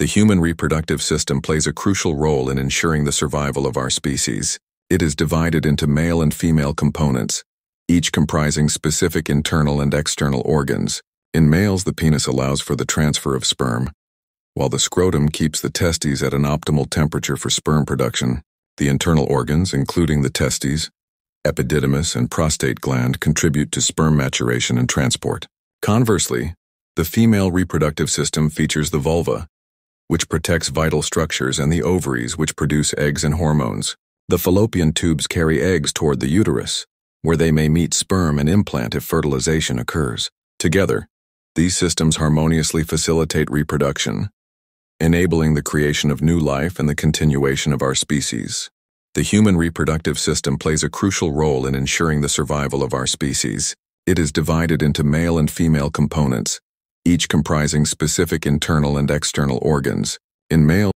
The human reproductive system plays a crucial role in ensuring the survival of our species. It is divided into male and female components, each comprising specific internal and external organs. In males, the penis allows for the transfer of sperm, while the scrotum keeps the testes at an optimal temperature for sperm production. The internal organs, including the testes, epididymis, and prostate gland, contribute to sperm maturation and transport. Conversely, the female reproductive system features the vulva, which protects vital structures, and the ovaries, which produce eggs and hormones. The fallopian tubes carry eggs toward the uterus, where they may meet sperm and implant if fertilization occurs. Together, these systems harmoniously facilitate reproduction, enabling the creation of new life and the continuation of our species. The human reproductive system plays a crucial role in ensuring the survival of our species. It is divided into male and female components, each comprising specific internal and external organs. In males,